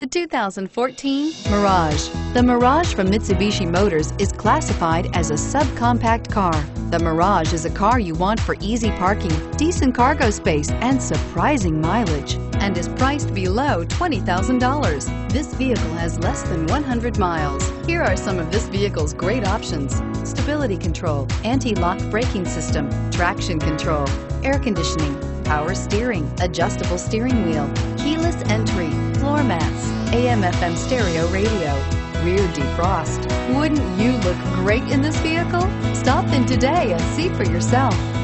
The 2014 Mirage. The Mirage from Mitsubishi Motors is classified as a subcompact car. The Mirage is a car you want for easy parking, decent cargo space, and surprising mileage, and is priced below $20,000. This vehicle has less than 100 miles. Here are some of this vehicle's great options: stability control, anti-lock braking system, traction control, air conditioning, power steering, adjustable steering wheel, keyless entry, floor mats, AM/FM stereo radio, rear defrost. Wouldn't you look great in this vehicle? Stop in today and see for yourself.